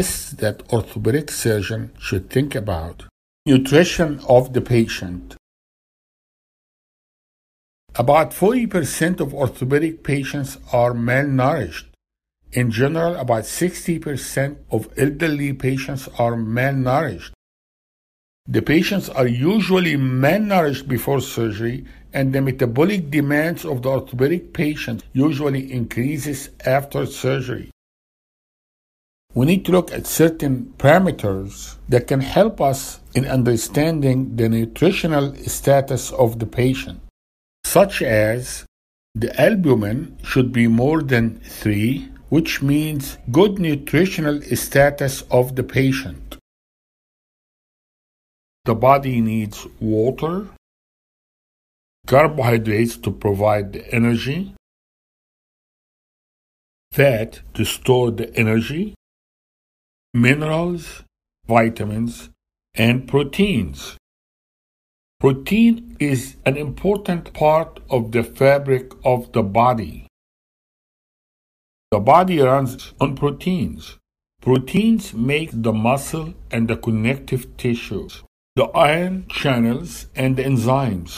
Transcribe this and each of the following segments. is that orthopedic surgeon should think about. Nutrition of the patient. About 40% of orthopedic patients are malnourished. In general, about 60% of elderly patients are malnourished. The patients are usually malnourished before surgery, and the metabolic demands of the orthopedic patient usually increases after surgery. We need to look at certain parameters that can help us in understanding the nutritional status of the patient, such as the albumin should be more than 3, which means good nutritional status of the patient. The body needs water, carbohydrates to provide the energy, fat to store the energy, minerals, vitamins, and proteins. Protein is an important part of the fabric of the body. The body runs on proteins. Proteins make the muscle and the connective tissues, the iron channels, and enzymes.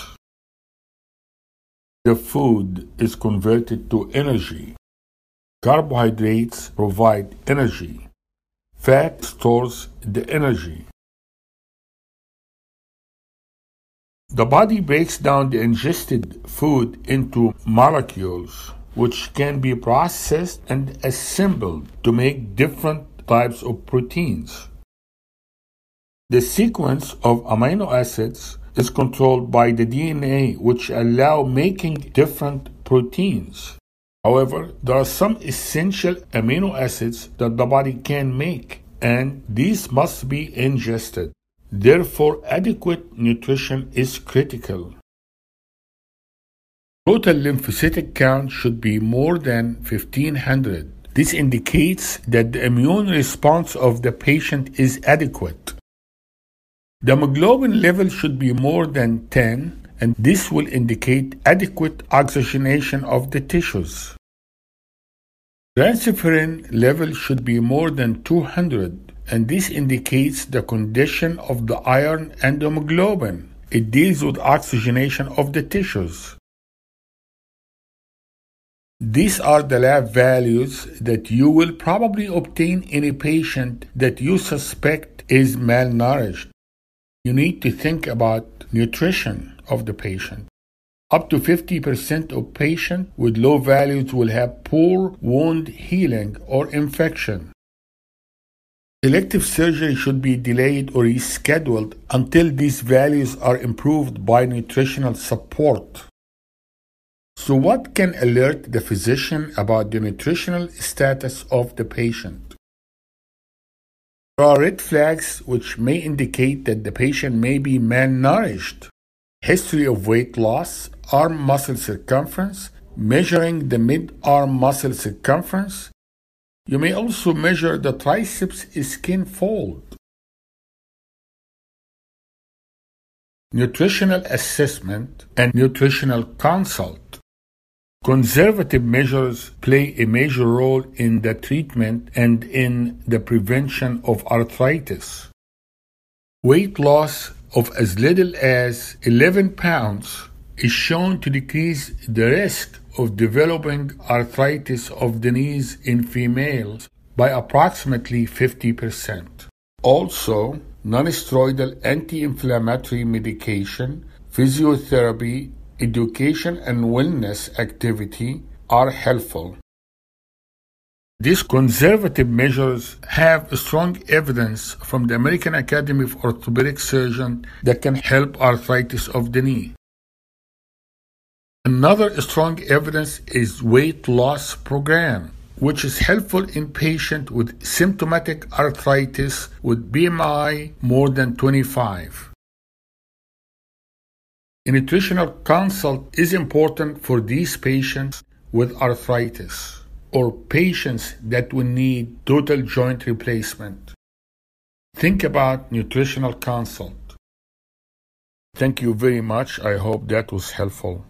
The food is converted to energy. Carbohydrates provide energy. Fat stores the energy. The body breaks down the ingested food into molecules, which can be processed and assembled to make different types of proteins. The sequence of amino acids is controlled by the DNA, which allow making different proteins. However, there are some essential amino acids that the body can make, and these must be ingested. Therefore, adequate nutrition is critical. Total lymphocytic count should be more than 1,500. This indicates that the immune response of the patient is adequate. The hemoglobin level should be more than 10, and this will indicate adequate oxygenation of the tissues. Transferrin level should be more than 200, and this indicates the condition of the iron and hemoglobin. It deals with oxygenation of the tissues. These are the lab values that you will probably obtain in a patient that you suspect is malnourished. You need to think about nutrition of the patient. Up to 50% of patients with low values will have poor wound healing or infection. Elective surgery should be delayed or rescheduled until these values are improved by nutritional support. So what can alert the physician about the nutritional status of the patient? There are red flags which may indicate that the patient may be malnourished. History of weight loss, arm muscle circumference, measuring the mid-arm muscle circumference. You may also measure the triceps skin fold. Nutritional assessment and nutritional consult. Conservative measures play a major role in the treatment and in the prevention of arthritis. Weight loss of as little as 11 pounds is shown to decrease the risk of developing arthritis of the knees in females by approximately 50%. Also, non-steroidal anti-inflammatory medication, physiotherapy, education and wellness activity are helpful. These conservative measures have strong evidence from the American Academy of Orthopedic Surgeons that can help arthritis of the knee. Another strong evidence is weight loss program, which is helpful in patients with symptomatic arthritis with BMI more than 25. A nutritional consult is important for these patients with arthritis or patients that will need total joint replacement. Think about nutritional consult. Thank you very much. I hope that was helpful.